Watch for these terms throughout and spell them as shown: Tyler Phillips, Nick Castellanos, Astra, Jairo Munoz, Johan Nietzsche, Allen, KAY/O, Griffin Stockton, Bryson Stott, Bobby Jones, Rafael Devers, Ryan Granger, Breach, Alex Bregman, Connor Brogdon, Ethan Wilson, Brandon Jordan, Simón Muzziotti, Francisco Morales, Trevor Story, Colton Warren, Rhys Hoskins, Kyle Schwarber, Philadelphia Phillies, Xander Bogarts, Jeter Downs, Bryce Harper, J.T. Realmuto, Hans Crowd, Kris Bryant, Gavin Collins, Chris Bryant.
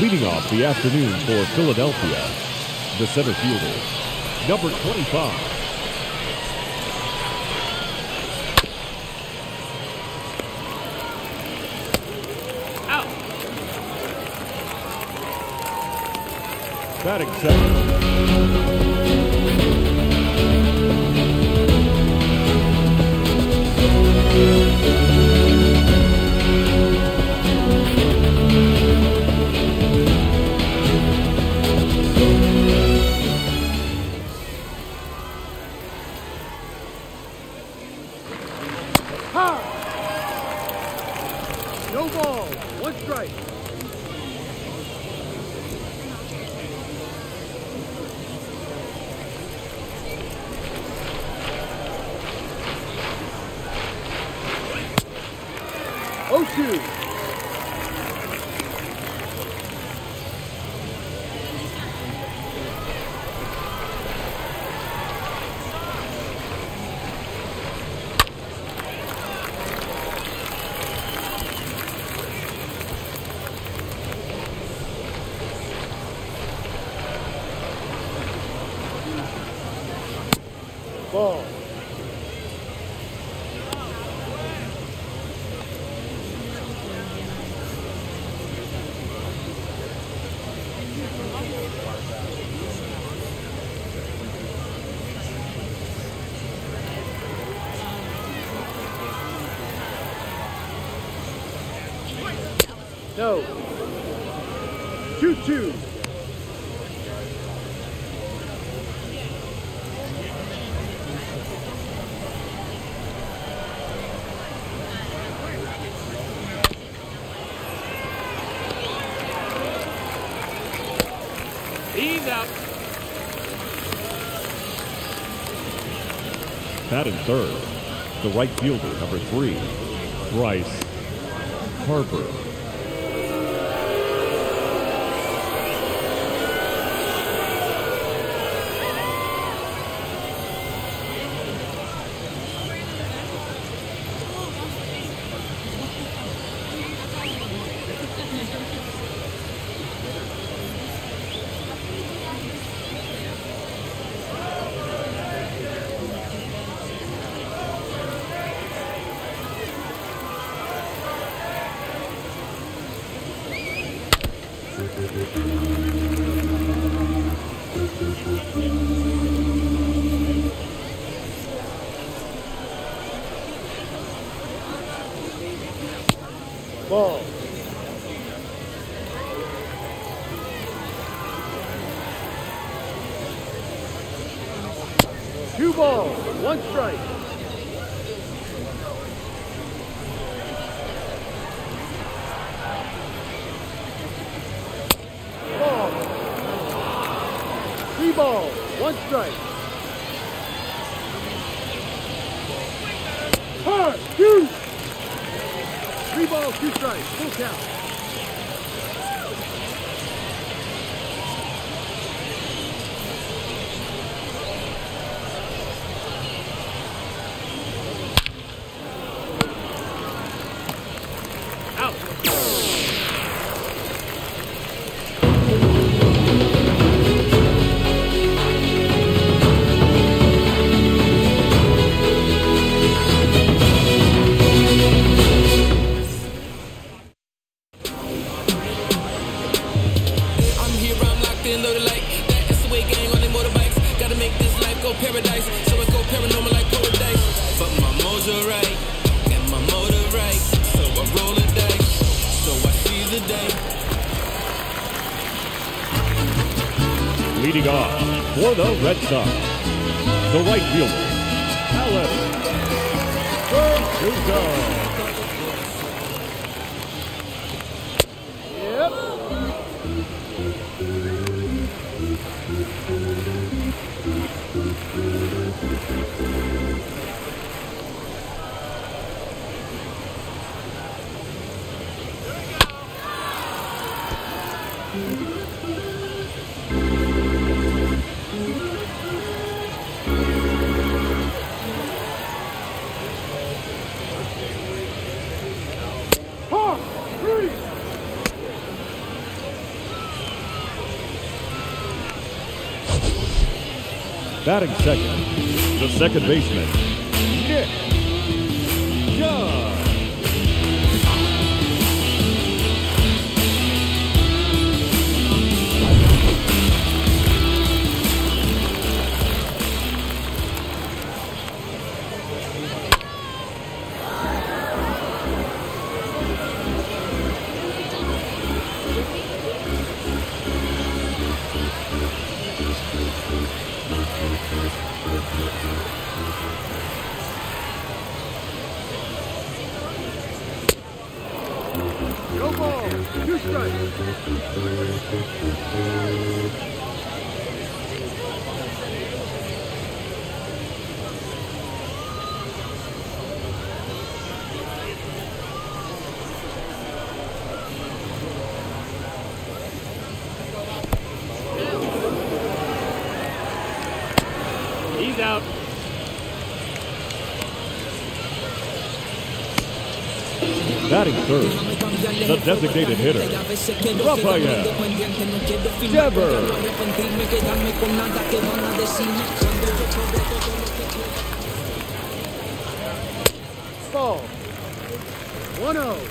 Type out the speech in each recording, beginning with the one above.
Leading off the afternoon for Philadelphia, the center fielder, number 25. Out. Batting second. Ball. No. 2-2. Batting third, the right fielder, number 3, Bryce Harper. Ball. Two balls, one strike. Ball. Three balls, one strike. Hard, two. 3 balls, 2 strikes, full count. Out. Leading off for the Red Sox, the right fielder, Allen. Batting second, the second baseman, Nick third, the designated hitter, Rafael Devers. Ball, 1-0.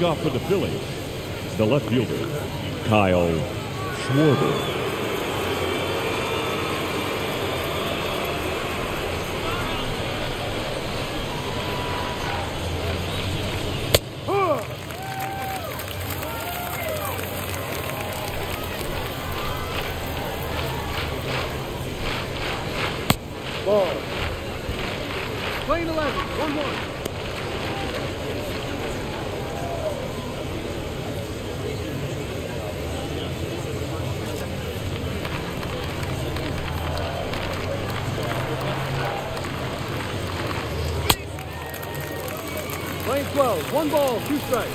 Off for the Phillies, the left fielder, Kyle Schwarber. One ball, two strikes.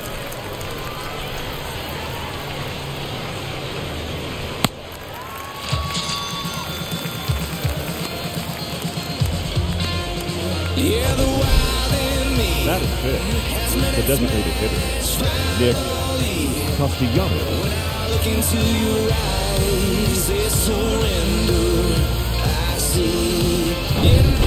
Yeah, the wild in me. That is fifth. The designated hitter, Nick Castellanos. When I look into your eyes, it's surrender I see. Yeah.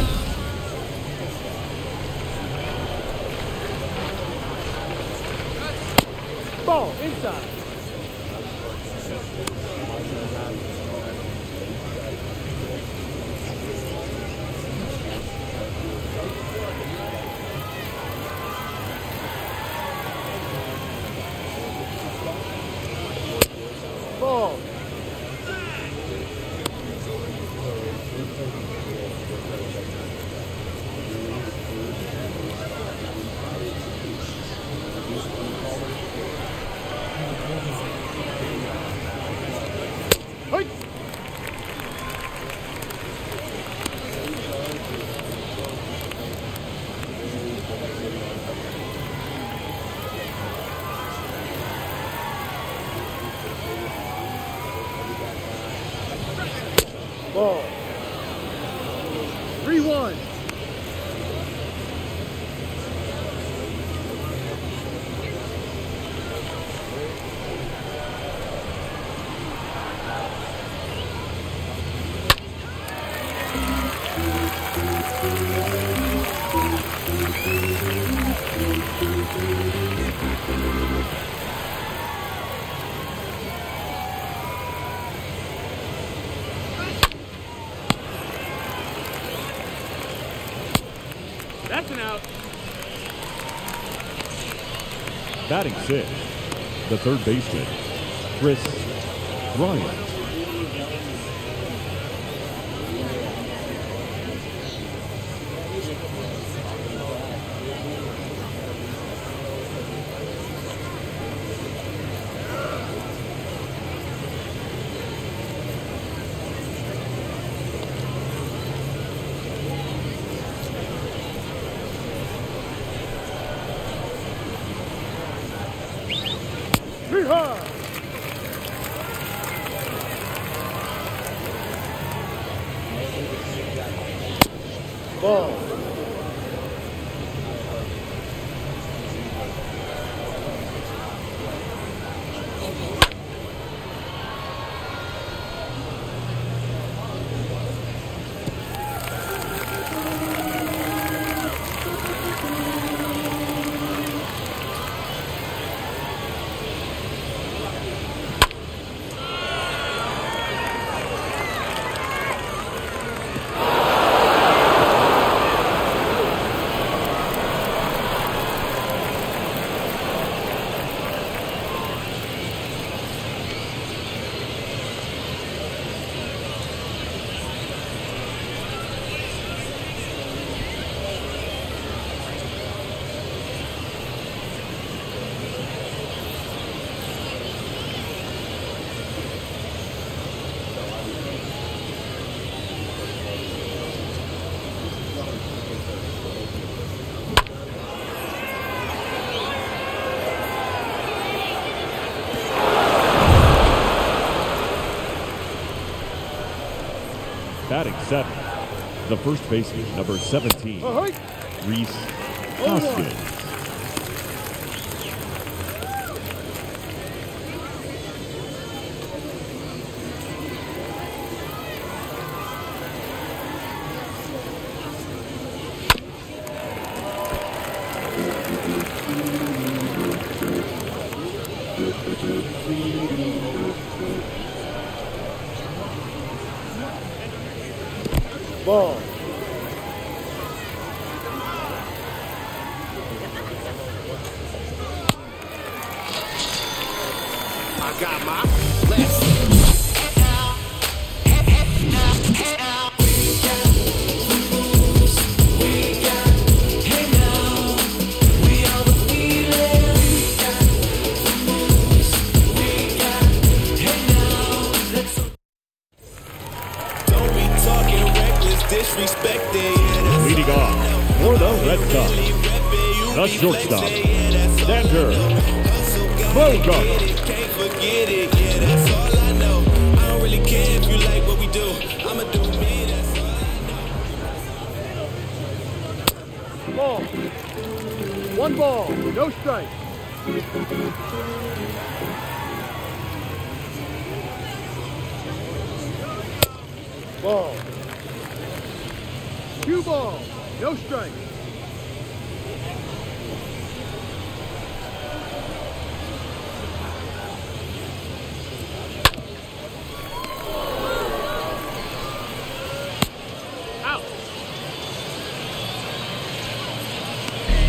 ball. 3-1. That's an out. Batting sixth, the third baseman, Kris Bryant. Batting seven, the first baseman, number 17, Rhys Hoskins.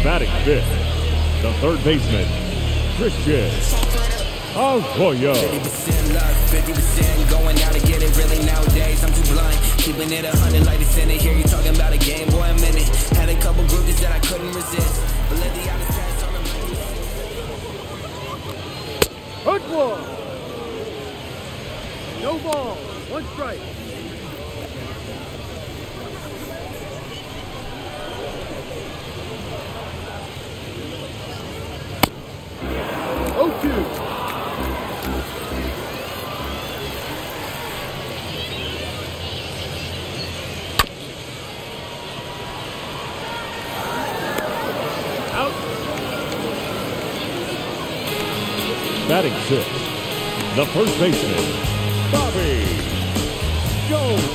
Batting fifth, the third baseman, Chris Gitt. Oh boy, yo. 50% going out and get it really nowadays. I'm too blind, keeping it 100 like it's in it. Here you talking about a game, boy, a minute. Had a couple groupies that I couldn't resist. But let the honest pass on the hook one. No ball, one strike. batting six, the first baseman, Bobby Jones.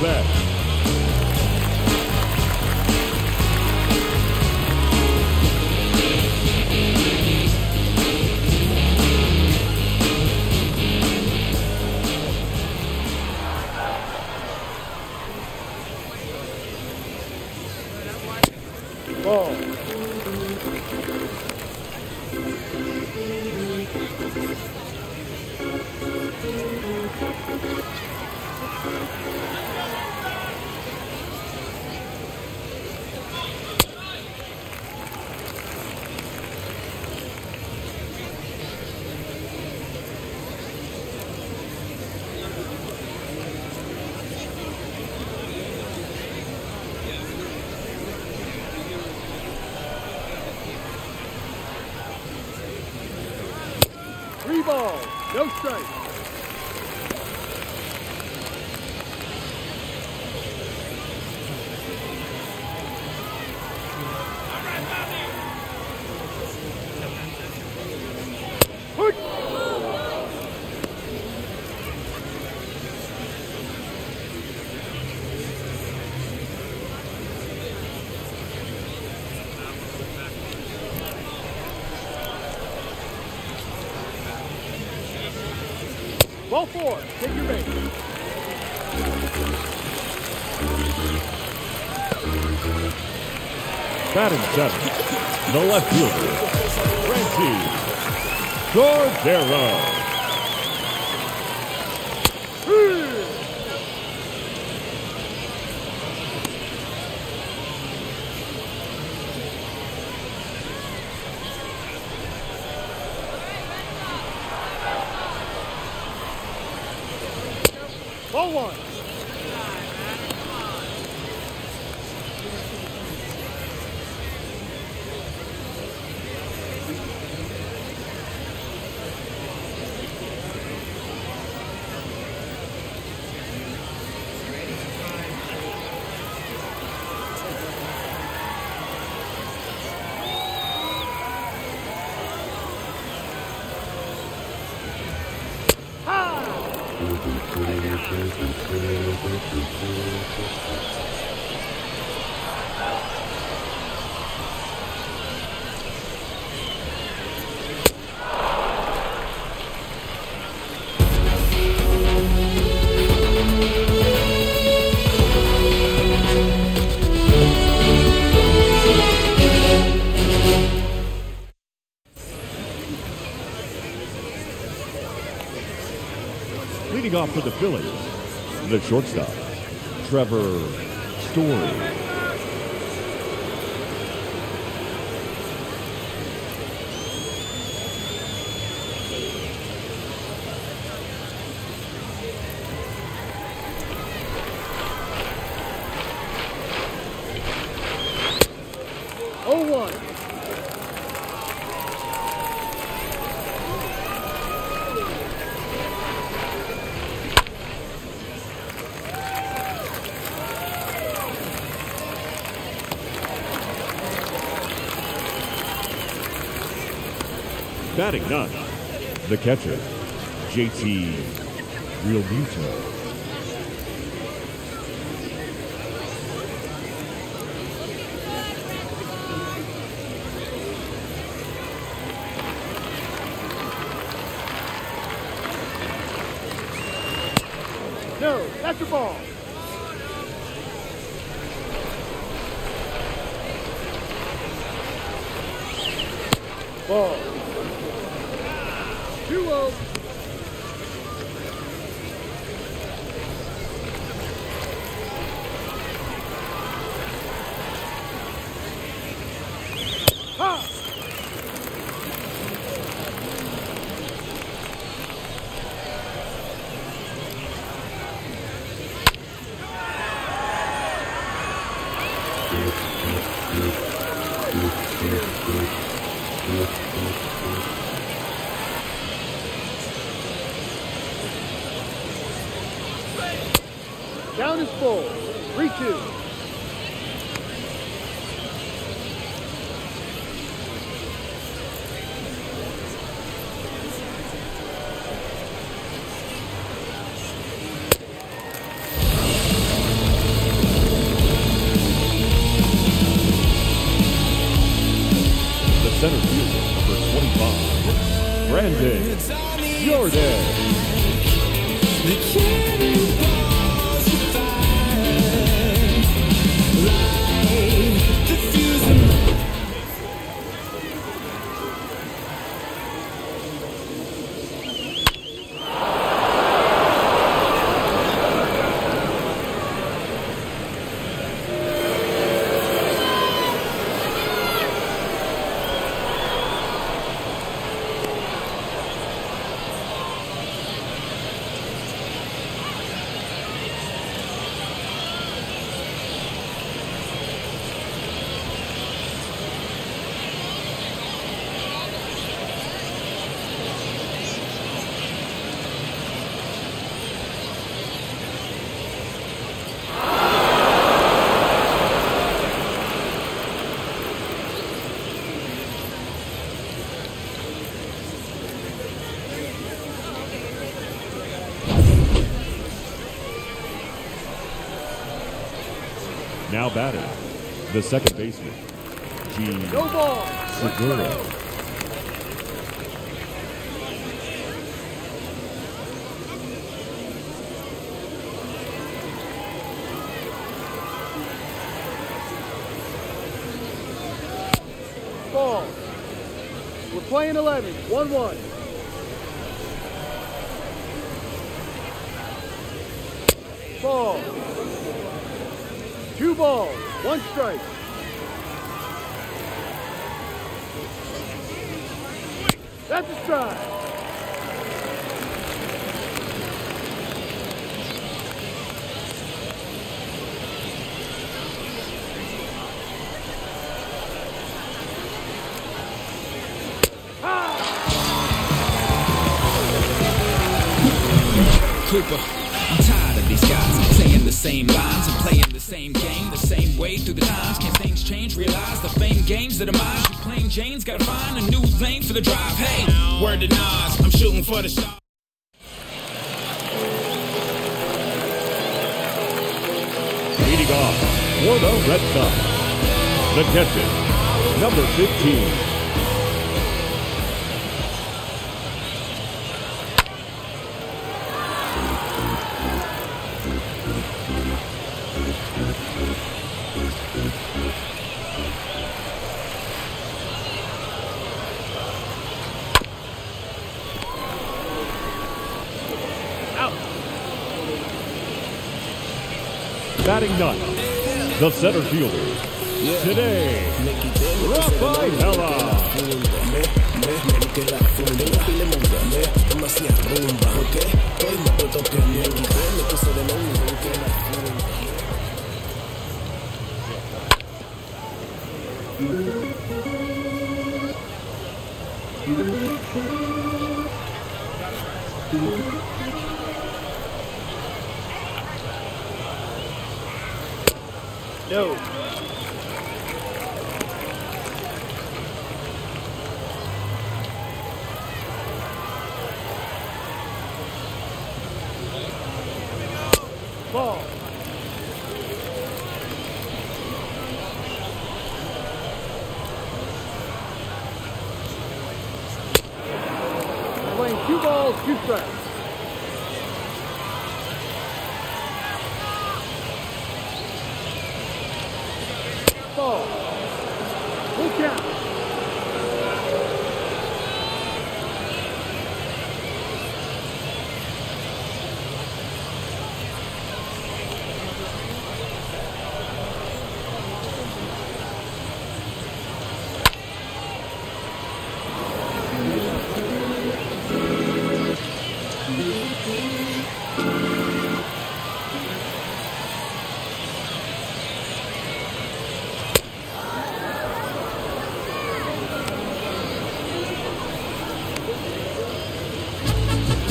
No strike. Ball four, take your base. Batting seven, the left fielder, Franchy Cordero. Off for the Phillies, the shortstop, Trevor Story. Batting none, the catcher, J.T. Realmuto. No, that's a ball. Ball. Down is full. 3-2. Brandon Jordan. Now batting, the second baseman, Jean Segura. Ball. We're playing 11, 1-1. Ball. 2 balls, 1 strike. That's a strike. Ah! Cooper. These guys saying the same lines and playing the same game the same way through the times. Can things change? Realize the fame games that are mine. Plain Jane's gotta find a new lane for the drive. Hey, word to Nas, I'm shooting for the shot. Leading off for the Red Sox, the catcher, number 15. Batting none, the center fielder today, Rafaela. No. Ball. Playing 2 balls, 2 strikes.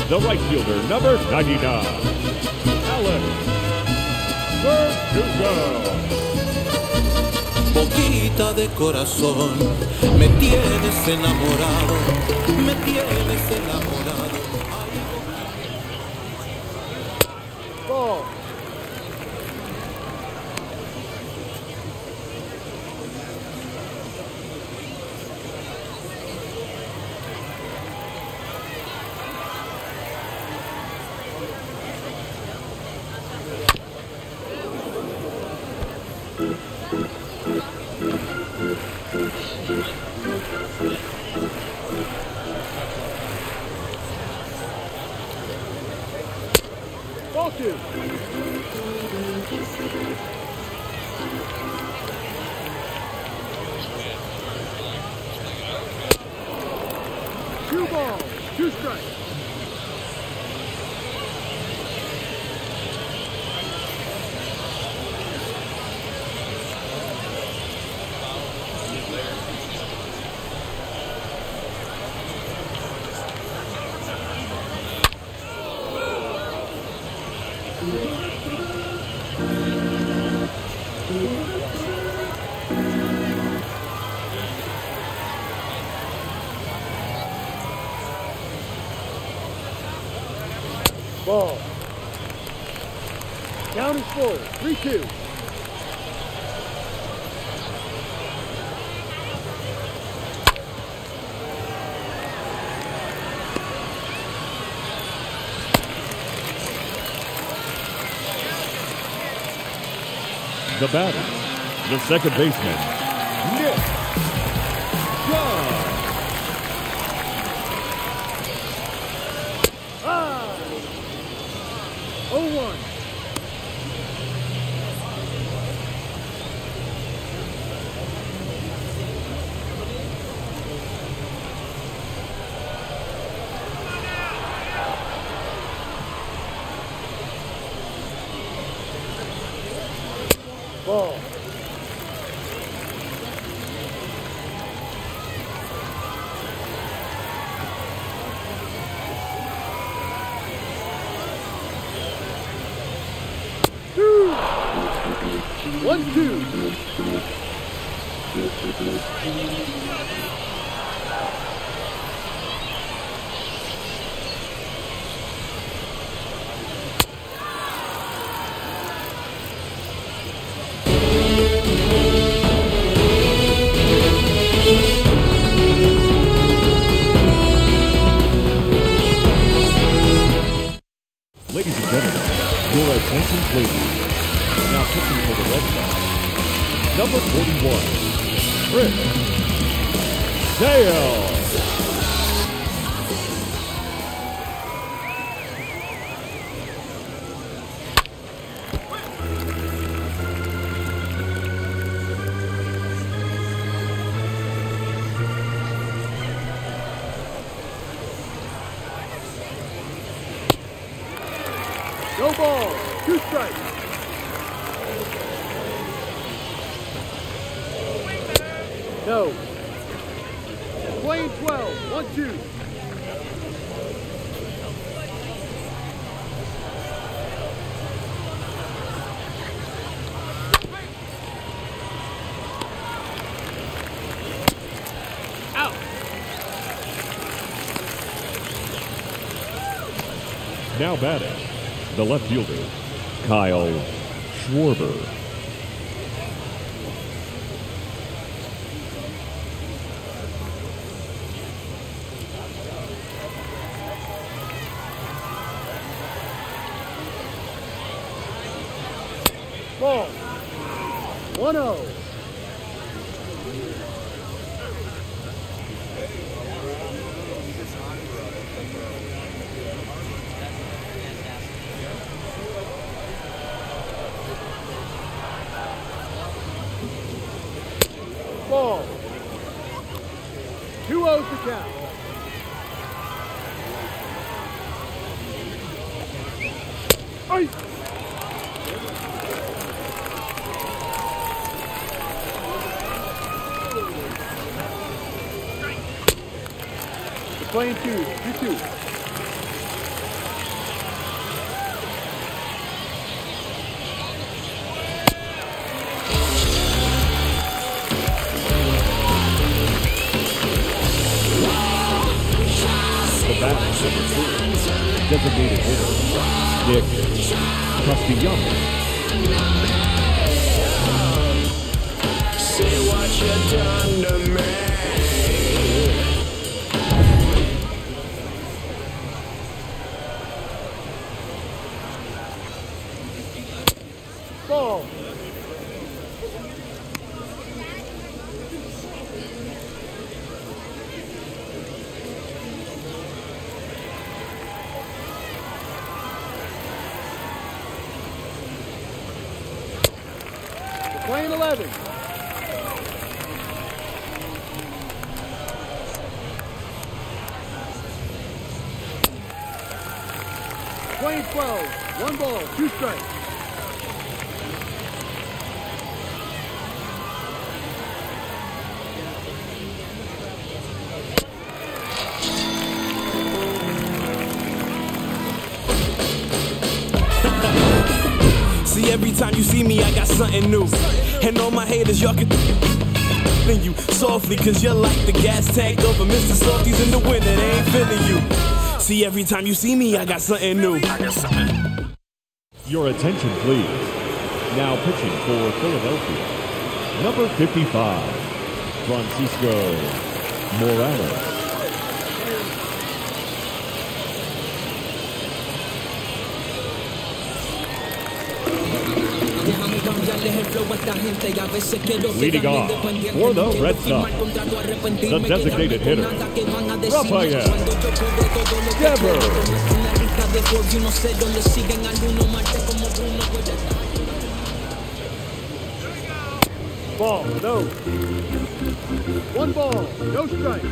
The right fielder, number 99, Allen. Boquita de corazón, me tienes enamorado, me tienes enamorado. Ball. Ball two. Two balls, two strikes. Ball. Down is full. 3-2. The batter, the second baseman, Nick Castellanos. Ah! 0-1. Ball. Two. 1-2. Ladies and gentlemen, your attention please. Now pitching for the Red Sox, number 41, Chris Gitt. No ball, two strikes. No. Play 12. 1-2. Out. Now batting, the left fielder, Kyle Schwarber. Ball. 1-0. Ball. 2-0 to count. Aye. Playing 2-2. The batter, number 2, designated hitter, Nick Castellanos. See what you've done to me. Ball. Playing 11. Playing 12. 1 ball, 2 strikes. See, every time you see me, I got something new. And all my haters, y'all can feel you softly, cause you're like the gas tank over Mr. Softies in the winter, they ain't feeling you. See, every time you see me, I got something new. Your attention, please. Now pitching for Philadelphia, number 55, Francisco Morales. Leading off for the Red Sox, the designated hitter, Rafael Devers. Ball, no. 1 ball, no strike.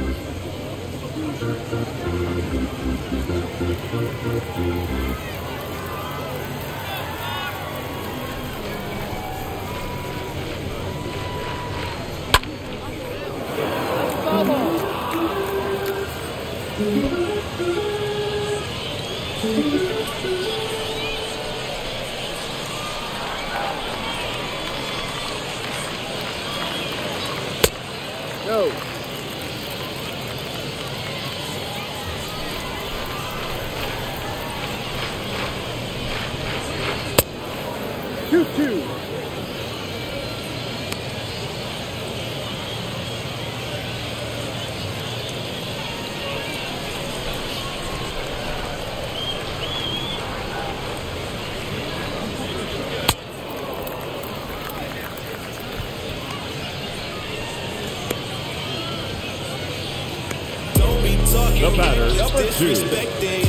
The batter, two,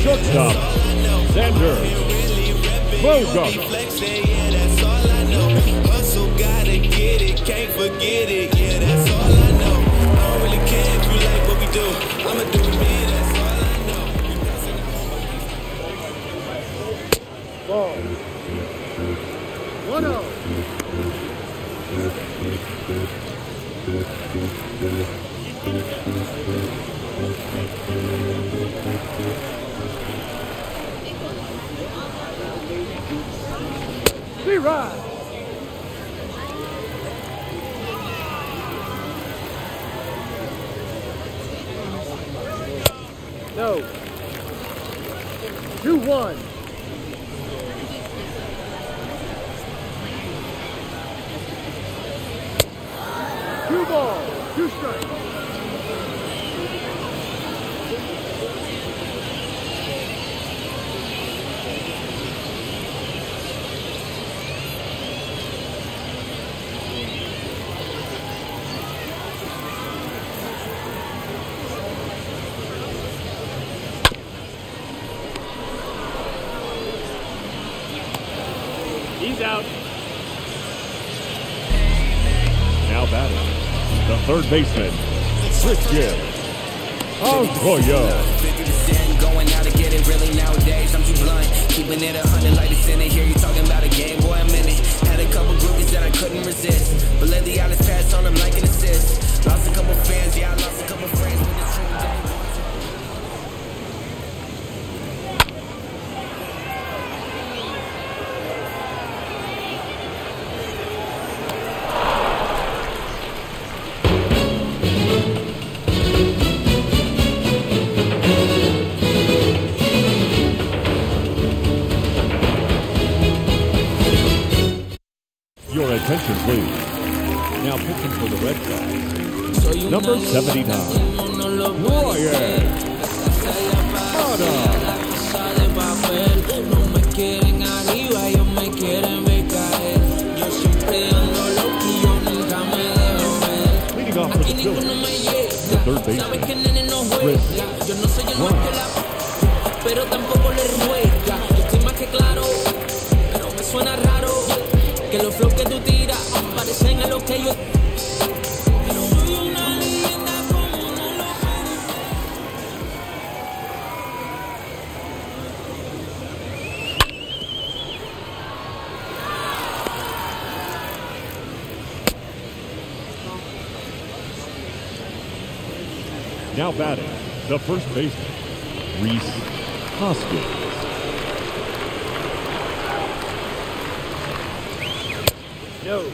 shortstop, Xander Bogarts. Ball. 1-0. Right. No. 2-1. Third baseman, Chris Gitt. Oh, yo. Going out to get it really nowadays. I'm too blunt. Keeping it 100 like it's in it. Here you talking about a game, boy, I'm in it. Had a couple groupies that I couldn't resist. But lately I just passed on them like an assist. Lost a couple fans, yeah, I lost a couple friends with this team day. Attention, please. Now pitching for the Red Sox, number 79. Leading off for the Phillies, the third baseman, Chris Bryant. Now batting, the first baseman, Rhys Hoskins. No.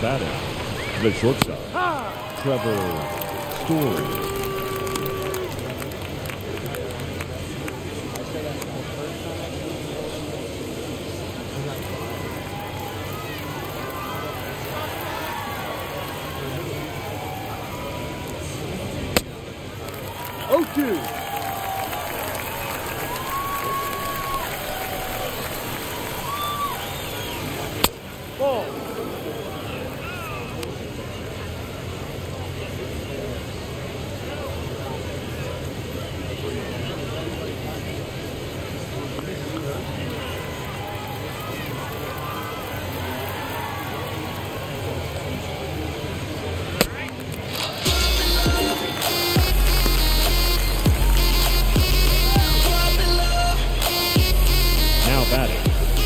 Batting, the shortstop, Trevor Story. Oh, dude.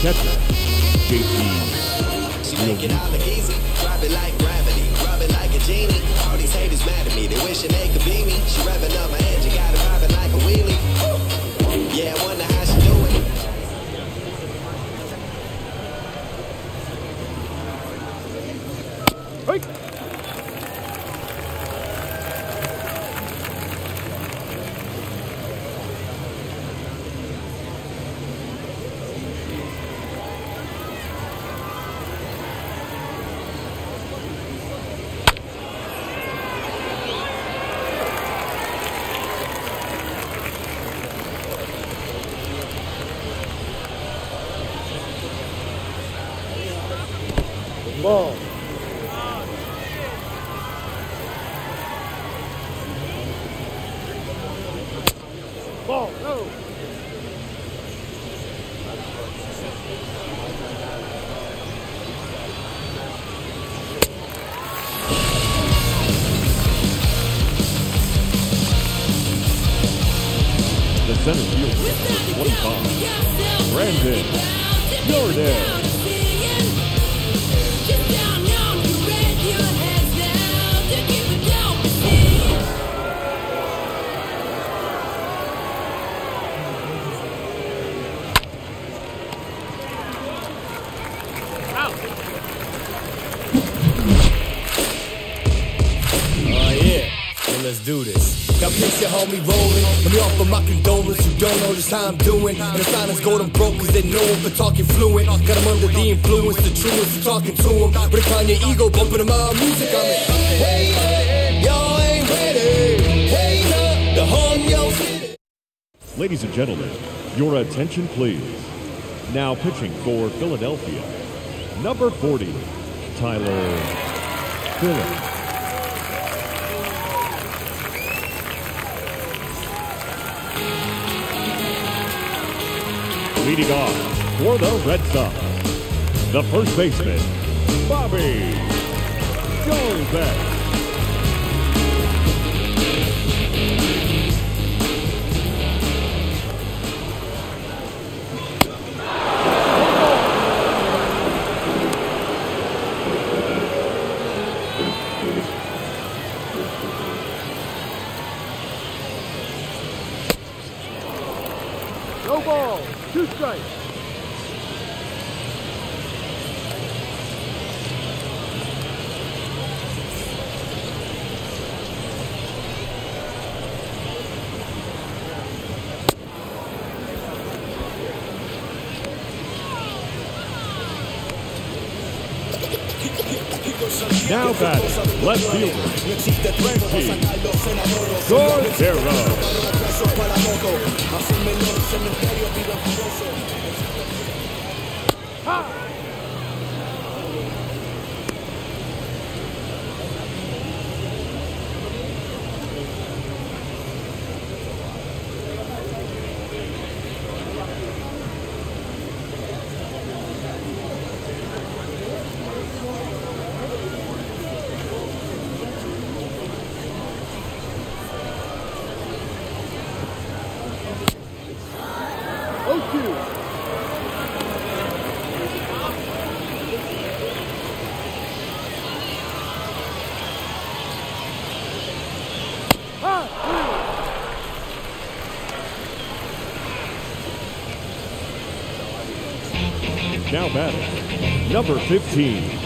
Catcher, J.T. Realmuto. Easy, drop it like gravity, rub it like a genie. All these haters mad at me, they wishing they could be me. She revving up my head, you gotta drive it like a wheelie. Yeah, I wonder how she do it. Hey. Ball. Ball, no. The center fielder, number 25, Brandon Jordan. Do this. Now picture homie rolling. Let me offer my condolence. You don't know just how I'm doing. And the silence gold, I'm broke because they know him for talking fluent. Got him under the influence, the truest for talking to him. But if I'm your ego, bumping to my music, I'm like, wait up, y'all ain't ready. Wait up, the home yo city. Ladies and gentlemen, your attention please. Now pitching for Philadelphia, number 40, Tyler Phillips. Leading off for the Red Sox, the first baseman, Bobby Jones. No ball. 2 strikes. Now back, left fielder, Franchy Cordero. Now batting, number 15.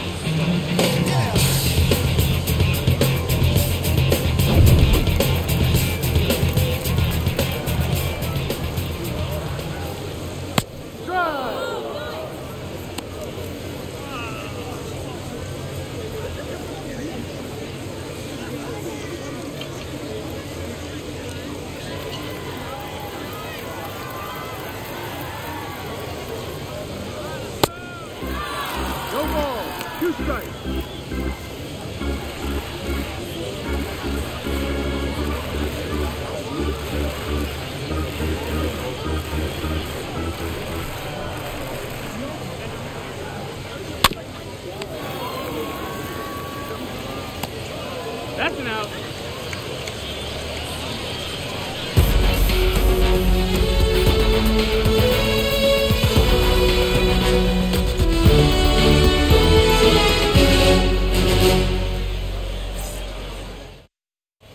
That's an out.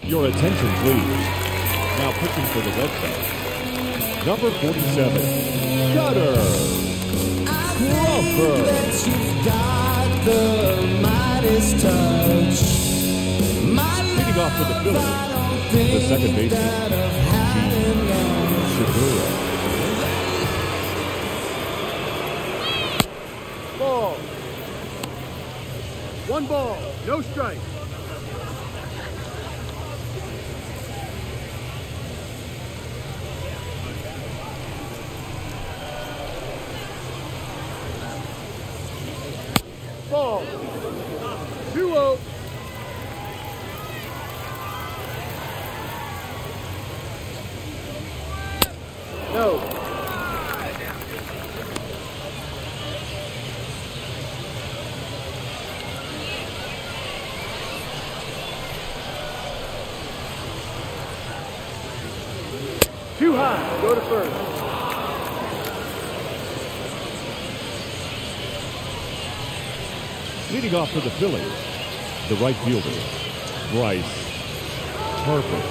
Your attention, please. Now pitching for the Red Sox, number 47, Jeter Downs. You've got the Midas touch. Leading off for the Phillies, the second baseman, Jean Segura. Ball. 1 ball, no strike. Ball. 2-0. No. Too high. Go to first. Leading off for the Phillies, the right fielder, Bryce Harper.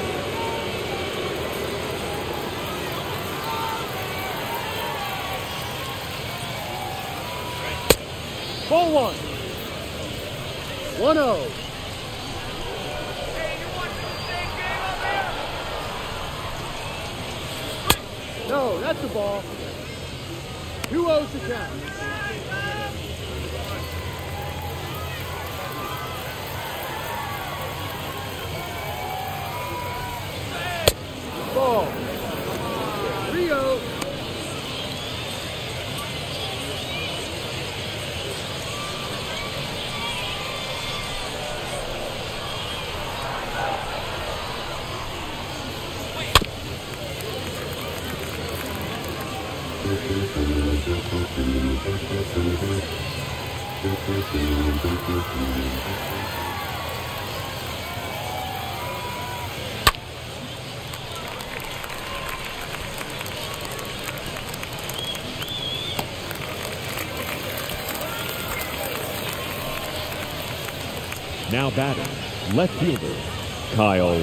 Ball 1. 1-0. Hey, you watching the same game over there? No, that's the ball. 2-0 to count. Ball. 3-0. Now batting, left fielder, Kyle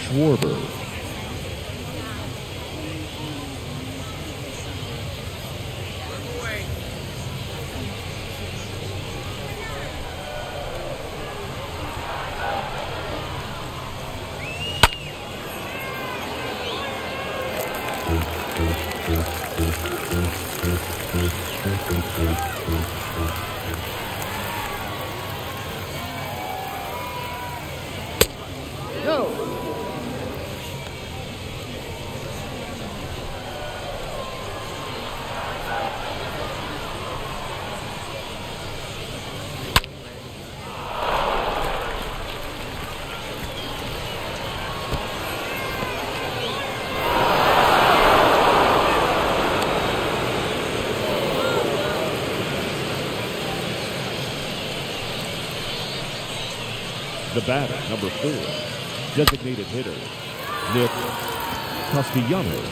Schwarber. The batter, number 4, designated hitter, Nick Castellanos.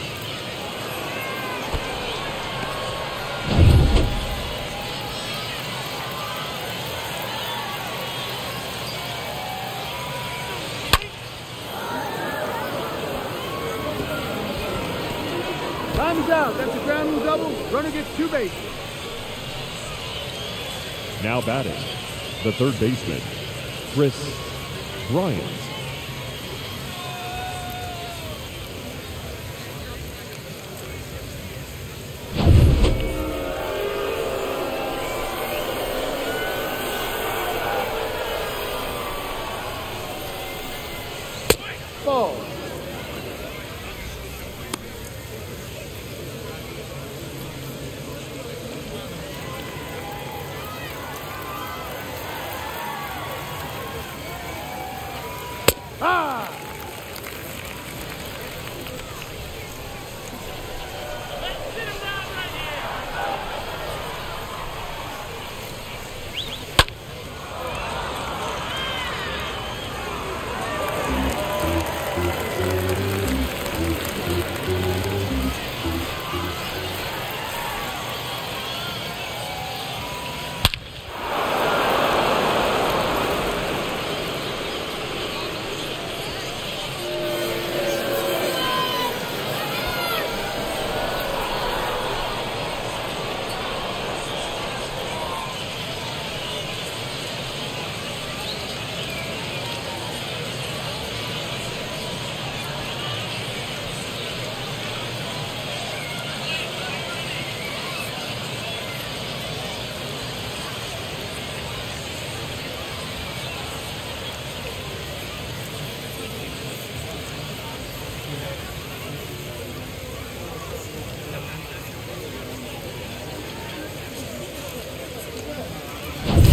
Time is out. That's a ground rule double. Runner gets 2 bases. Now batting, the third baseman, Kris Bryant. Ball.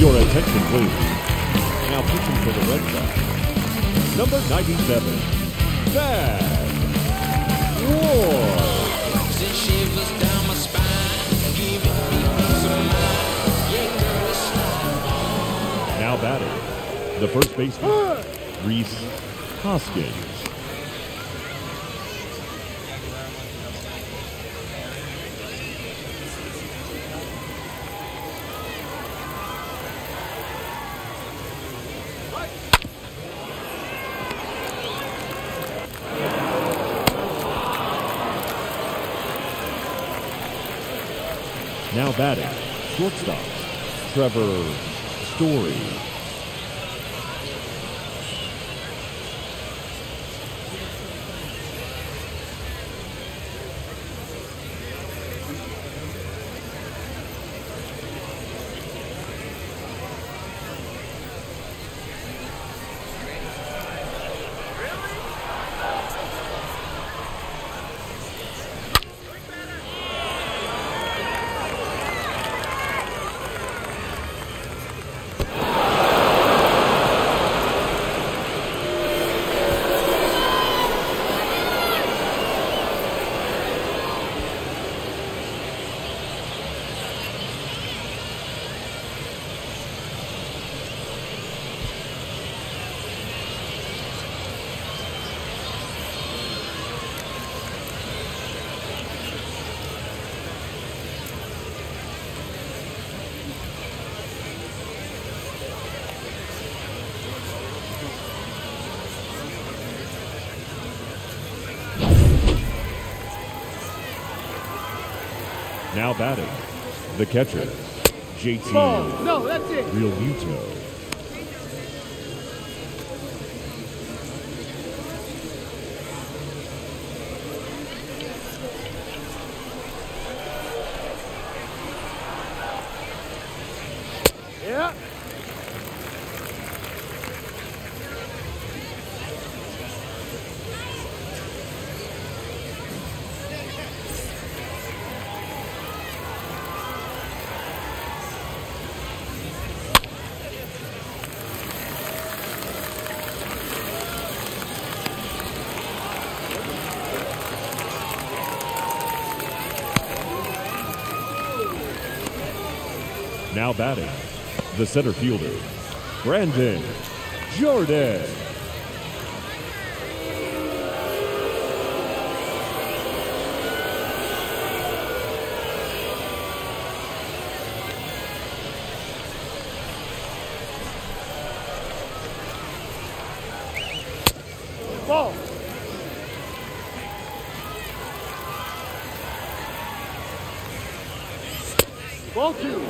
Your attention, please. Now pitching for the Red Sox, number 97, Bad War. Six shivers down my spine, giving me peace of mind. Yeah, girl, it's not on. Now batting, the first baseman, Rhys Hoskins. Now batting, shortstop, Trevor Story. Now batting, the catcher, J.T. Realmuto. Yeah. Now batting, the center fielder, Brandon Jordan. Ball. Ball two.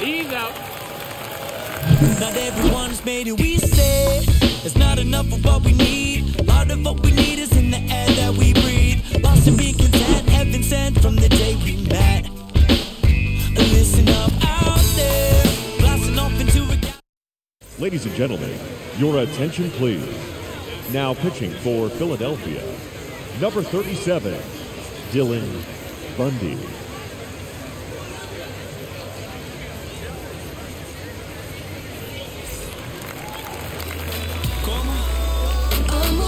He's out. Not everyone's made it, we say. It's not enough of what we need. A lot of what we need is in the air that we breathe. Lost and be content, heaven sent from the day we met. Listen up out there. Blasting off into a... Ladies and gentlemen, your attention please. Now pitching for Philadelphia, number 37, Dylan Bundy.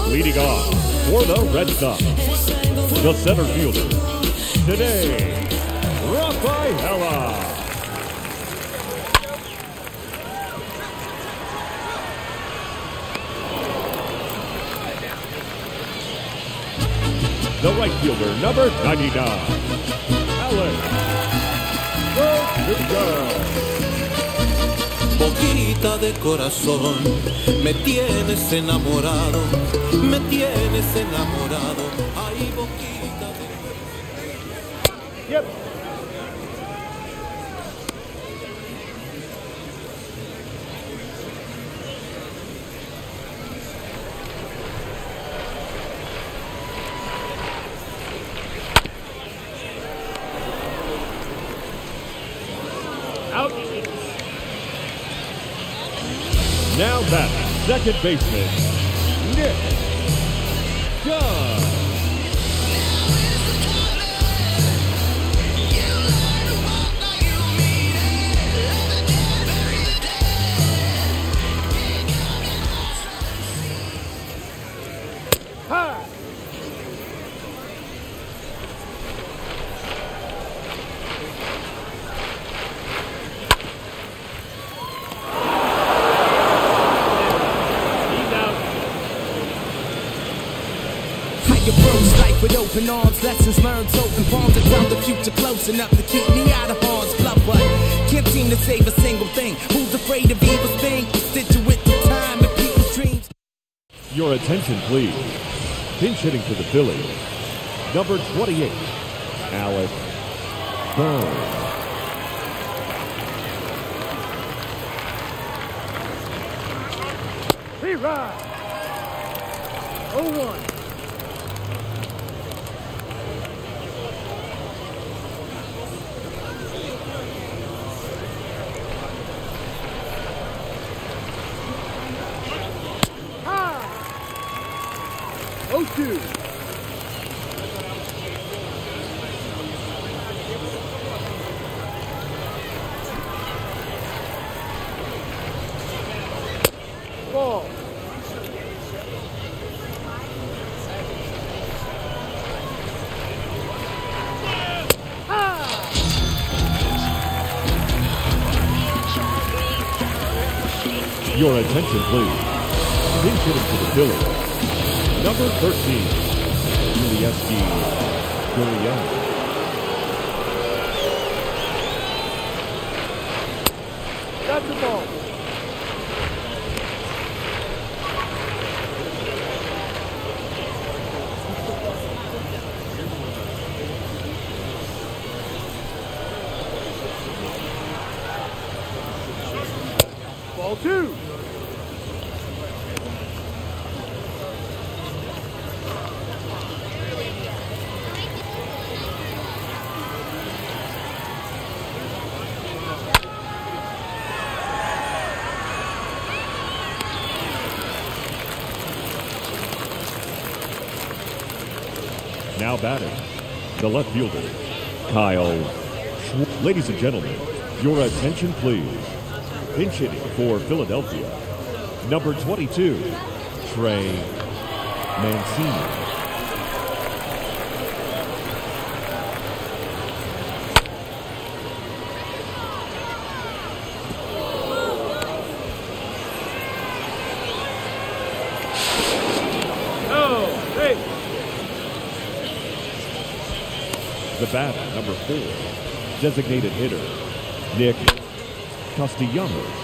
Leading off for the Red Sox, the center fielder today, Rafaela. The right fielder, number 99, Alex Bregman. Me tienes enamorado. Ay, boquita de... Yep. Out. Now back, second baseman, Nick open arms, lessons learned, open palms and found the future close enough to keep me out of harm's bluff. But can't seem to save a single thing. Who's afraid of evil things? Constituent with the time and people's dreams. Your attention, please. Pinch hitting for the Phillies, number 28, Alex Bregman. We ride. 0-1. Two. Ball. Your attention, please. Attention to the Phillies. Number 13, Ulieski Gurriel. That's the ball. Ball two. Now batting, the left fielder, Kyle Schwarber. Ladies and gentlemen, your attention please. Pinch hitting for Philadelphia, number 22, Trey Mancini. Oh, hey. The bat, number 4, designated hitter, Nick Castellanos.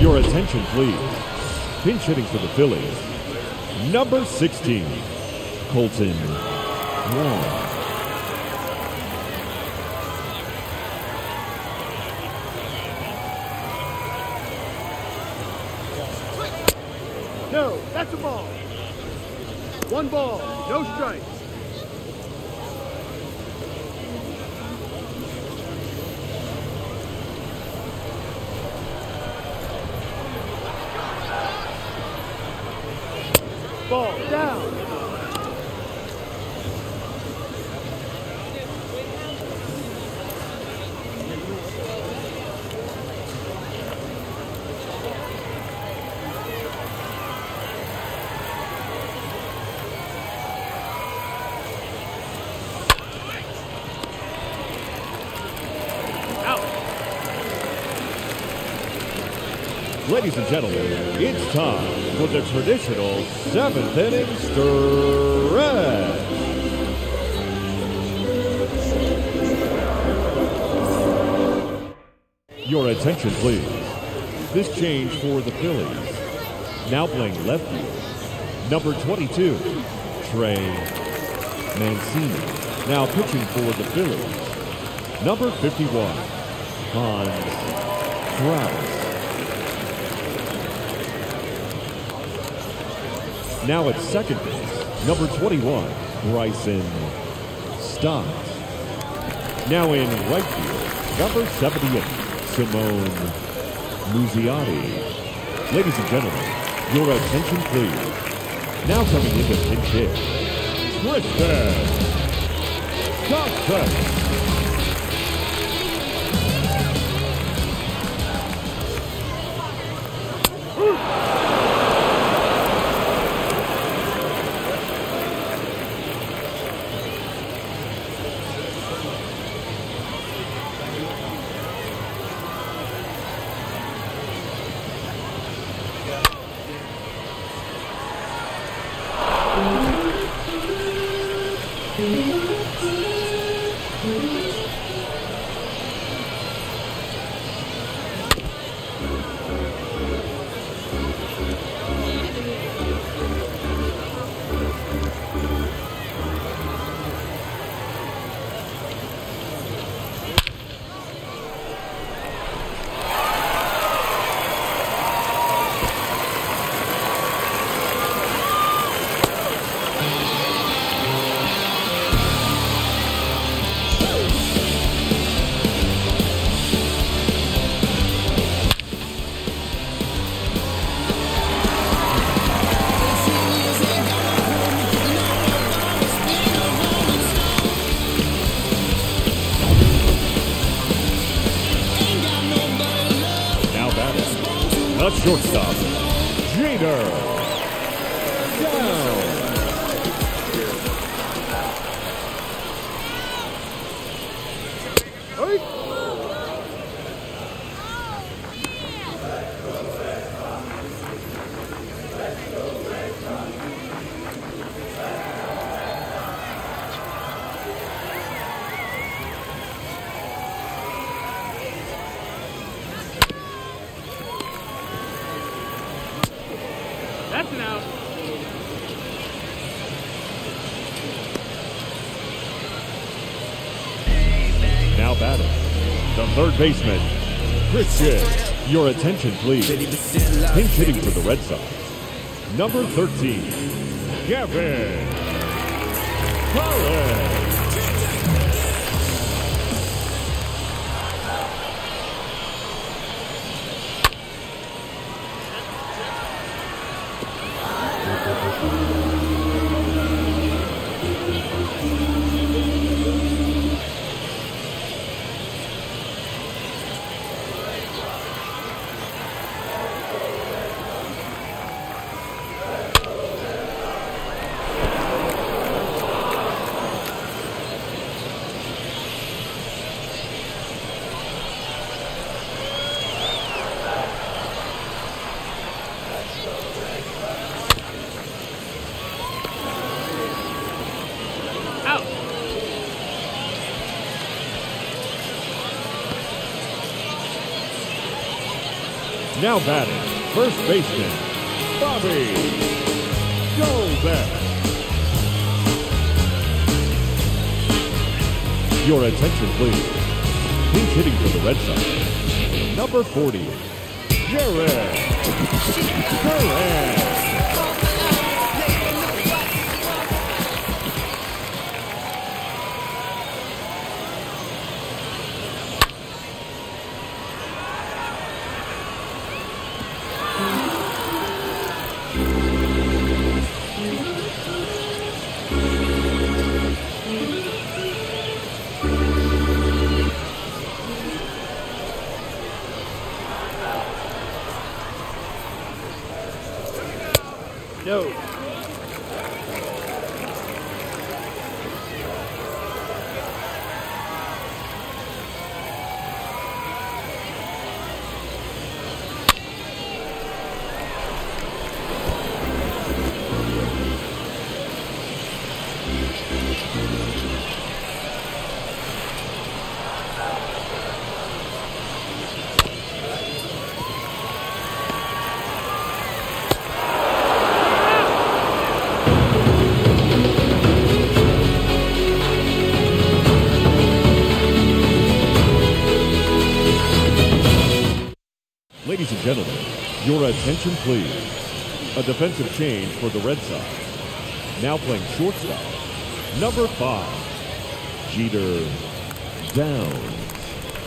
Your attention, please. Pinch hitting for the Phillies, number 16, Colton Warren. No, that's a ball. One ball, no strikes. Ball down. Ladies and gentlemen, it's time for the traditional 7th inning stretch. Your attention, please. This change for the Phillies. Now playing left field, number 22, Trey Mancini. Now pitching for the Phillies, number 51, Hans Crowd. Now at second base, number 21, Bryson Stott. Now in right field, number 78, Simón Muzziotti. Ladies and gentlemen, your attention please. Now coming into pinch hit, Griffin Stockton. The shortstop, Jeter Downs. up at it. The third baseman, Chris Gitt. Your attention, please. Pinch hitting for the Red Sox. Number 13, Gavin Collins. Now batting, first baseman, Bobby Jones. Your attention, please. Pinch hitting for the Red Sox. Number 40, Jared Cohen. Ladies and gentlemen, your attention please. A defensive change for the Red Sox. Now playing shortstop, number 5, Jeter Downs.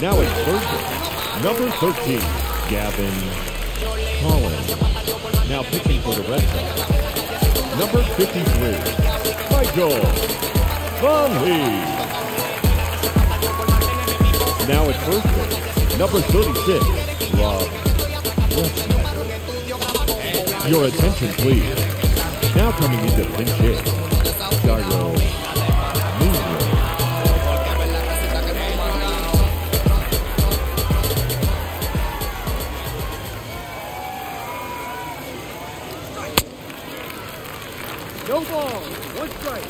Now at third base, number 13, Gavin Collins. Now pitching for the Red Sox, number 53, Michael Fahle. Now at first base, number 36, Rob. Your attention, please. Now coming into pinch hit, Jairo Munoz. No ball, one strike.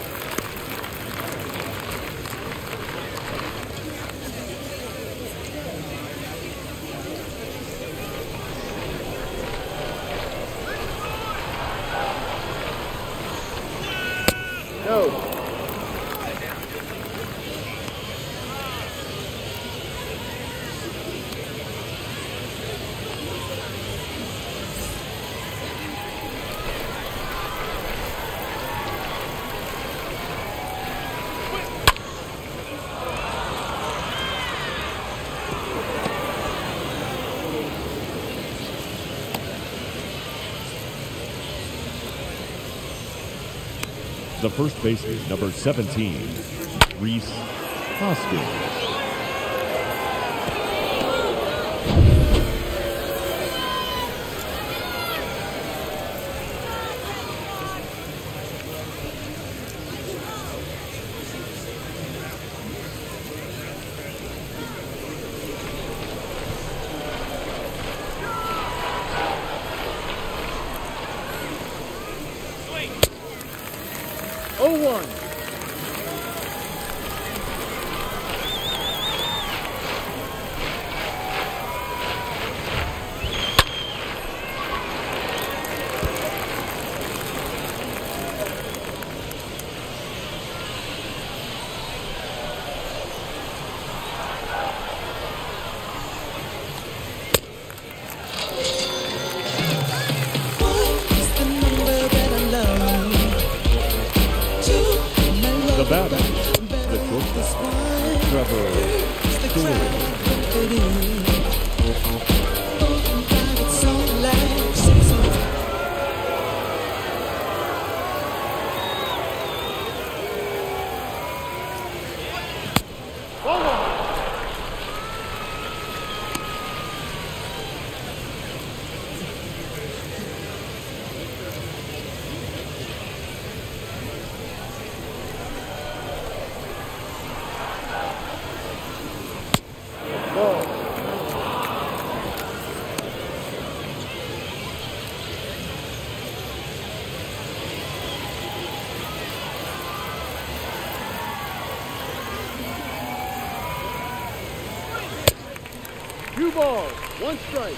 The first baseman, number 17, Rhys Hoskins. bat, the shortstop, Trevor Story. 1 strike.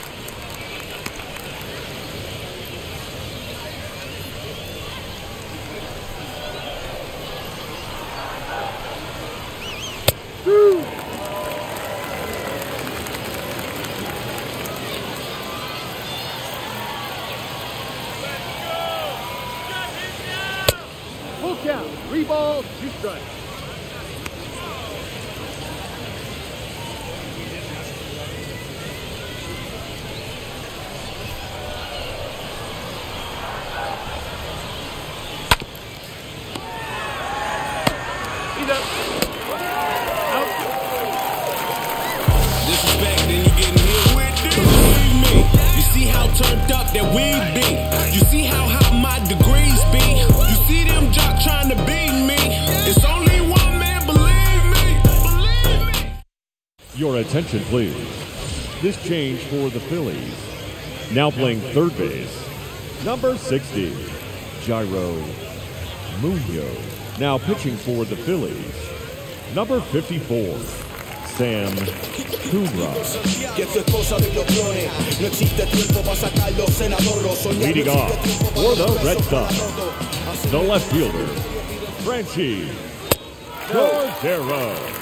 Full count. 3 balls, 2 strikes. Your attention, please. This change for the Phillies. Now playing third base, number 60, Jairo Munoz. Now pitching for the Phillies, number 54, Sam Hoover. Leading off for the Red Sox, the left fielder, Franchy Cordero.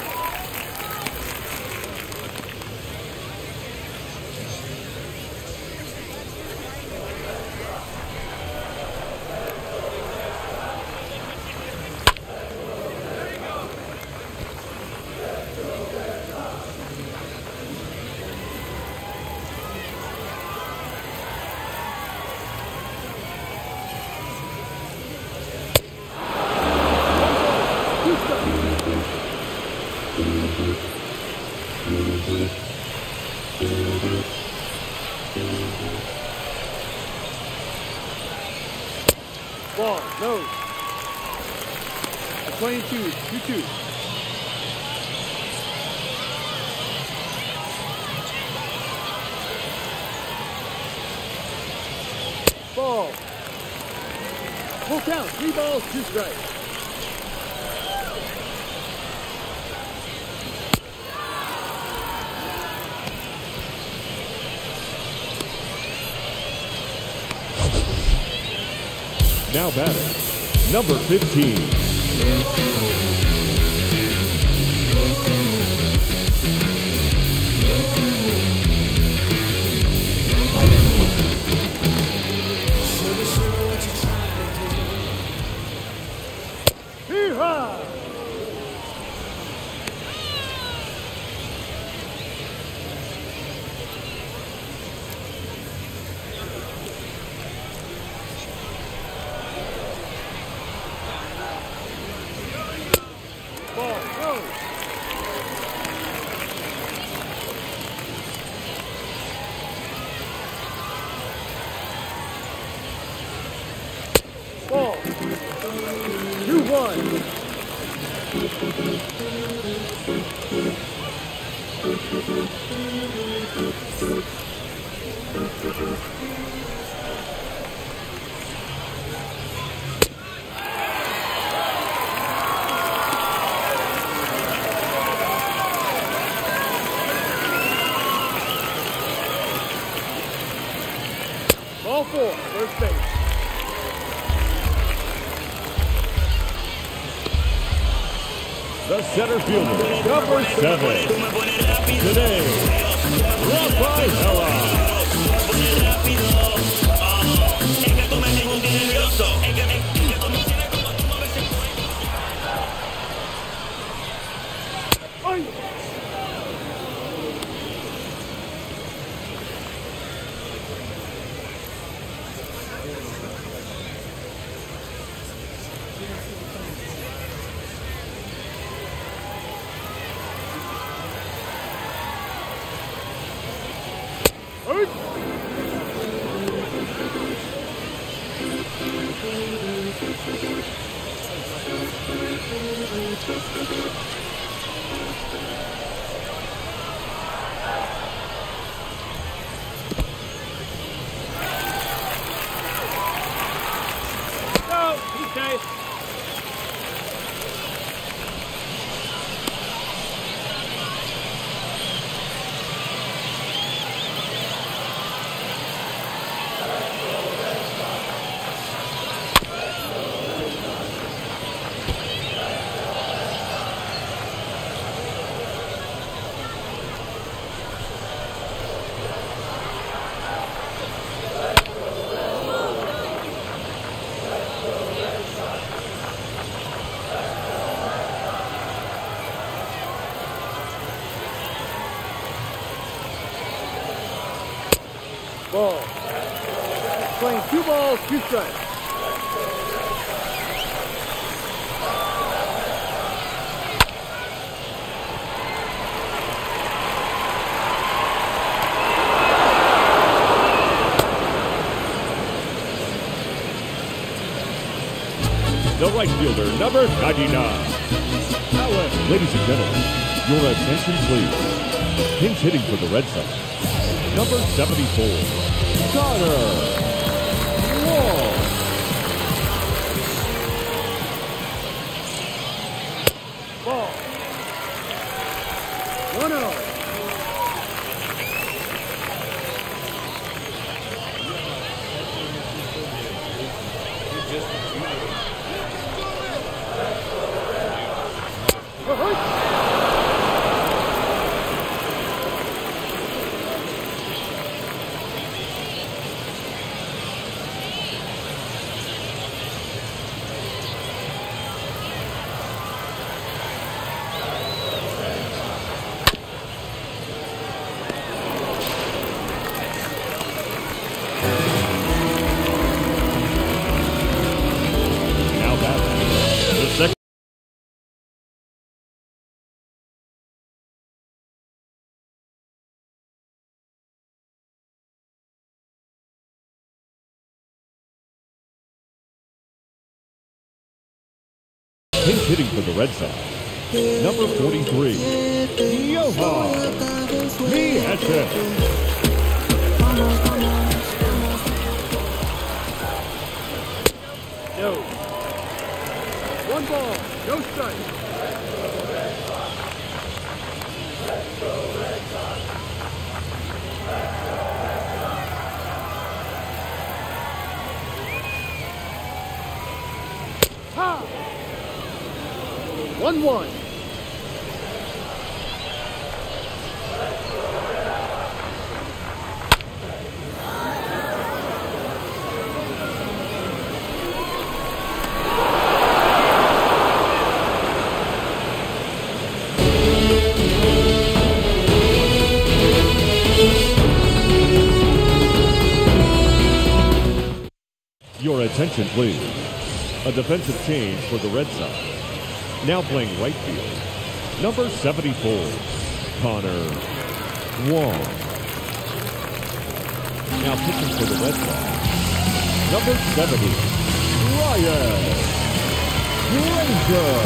Ball, no. 22, 2-2. Ball. Full count, 3 balls, 2 strikes. Now batting, number 15. Yeehaw! Ball 4, first base. The center fielder, number 7, today, Rafaela. Playing 2 balls, 2 strikes. The right fielder, number 99. Allen. Ladies and gentlemen, your attention please. Pinch hitting for the Red Sox. Number 74, Connor. Pinch hitting for the Red Sox, number 43, Johan Nietzsche. No. 1 ball, no strike. One. Your attention, please. A defensive change for the Red Sox. Now playing right field, number 74, Connor Wong. Now pitching for the Red Sox, number 70, Ryan Granger.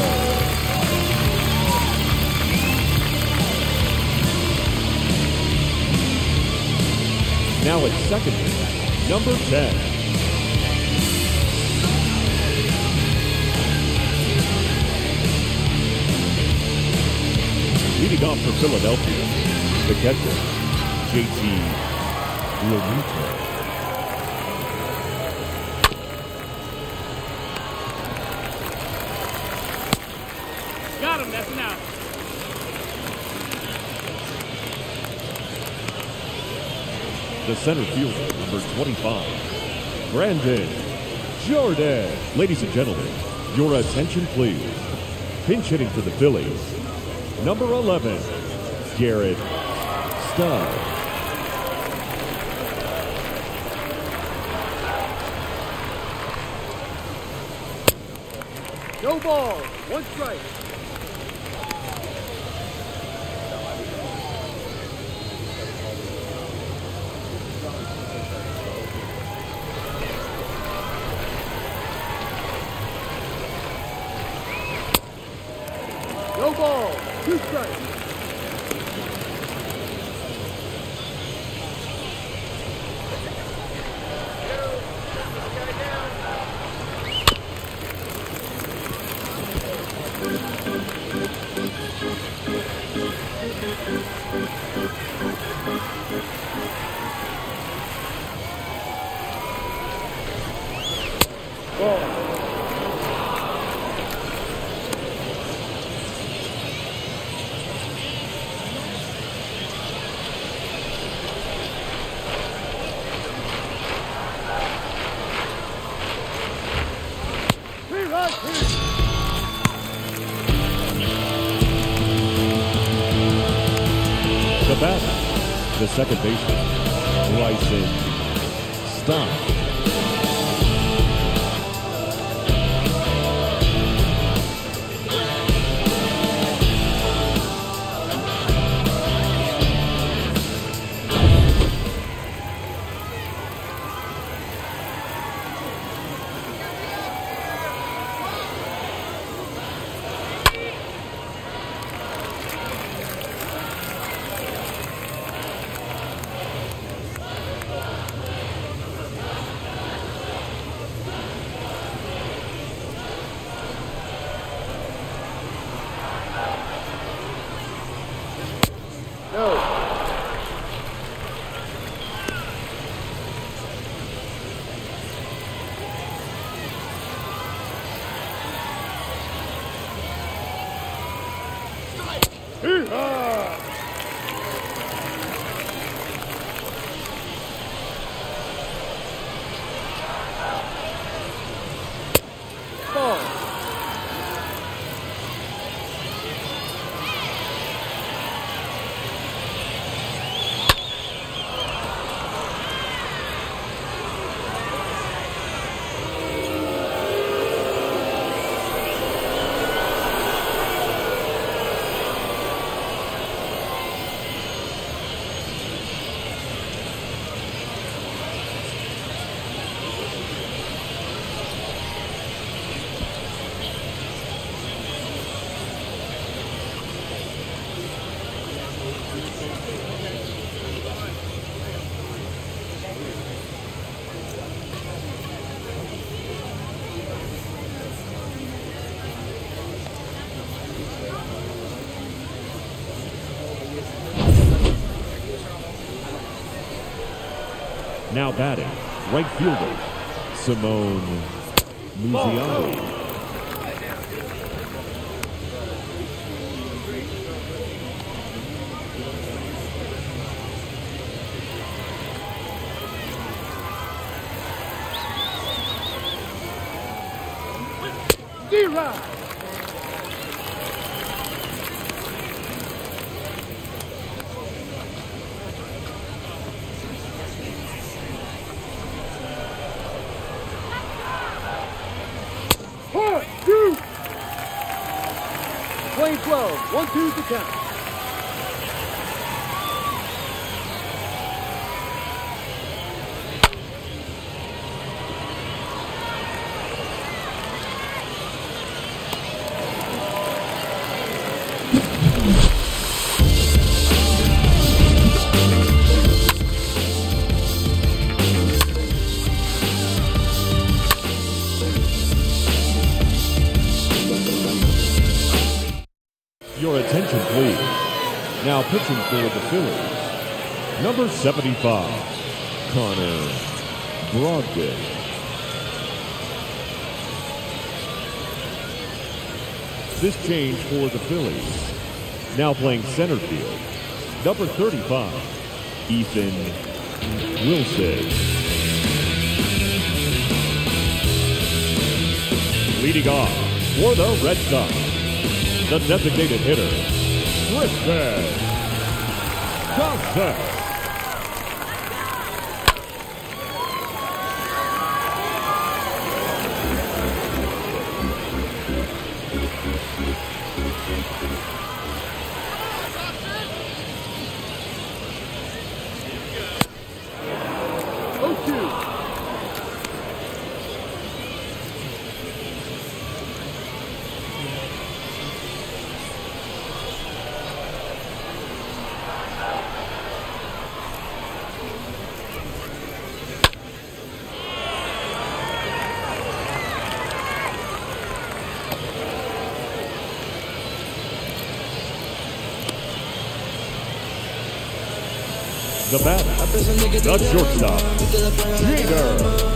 Now at second base, number 10. Leading off for Philadelphia, the catcher, J.T. Realmuto. Got him, that's an out. The center fielder, number 25, Brandon Jordan. Ladies and gentlemen, your attention please. Pinch hitting for the Phillies. Number 11, Jared Cohen. No ball, 1 strike. No ball, 2 strikes. The second baseman, Bryson Stott. Now batting, right fielder, Simón Muzziotti. D-Rod! Play 12, 1-2 to count. Now pitching for the Phillies, number 75, Connor Brogdon. This change for the Phillies. Now playing center field, number 35, Ethan Wilson. Leading off for the Red Sox, the designated hitter, Griffin Stockton. the bat, the shortstop, Jeter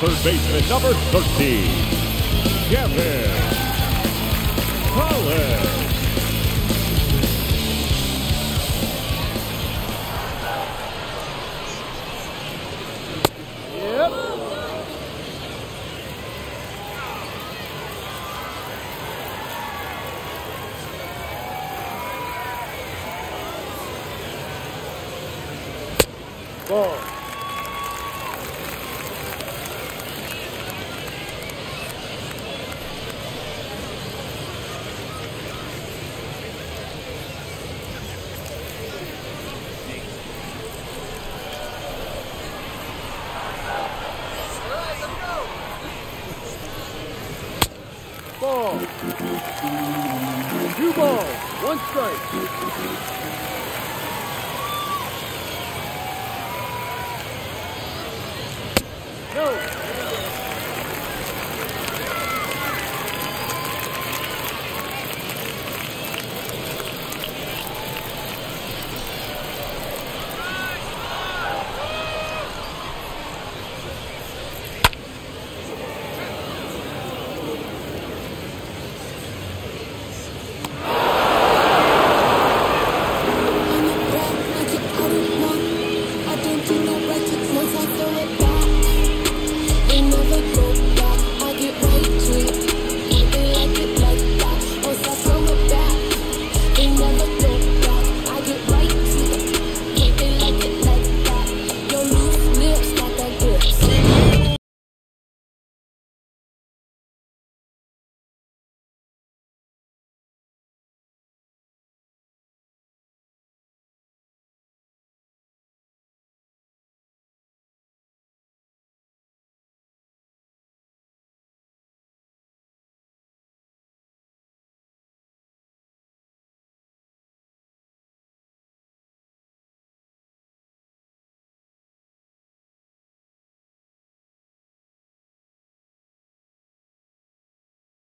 Third baseman, number 13, Gavin Collins. Two balls, one strike.